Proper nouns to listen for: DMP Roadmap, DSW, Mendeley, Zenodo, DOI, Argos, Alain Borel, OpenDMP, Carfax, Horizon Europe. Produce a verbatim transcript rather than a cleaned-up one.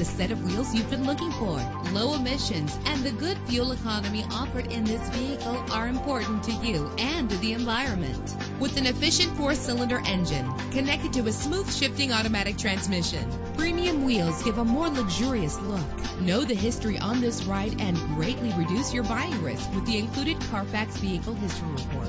the set of wheels you've been looking for. Low emissions and the good fuel economy offered in this vehicle are important to you and the environment. With an efficient four-cylinder engine connected to a smooth shifting automatic transmission, premium wheels give a more luxurious look. Know the history on this ride and greatly reduce your buying risk with the included Carfax Vehicle History Report.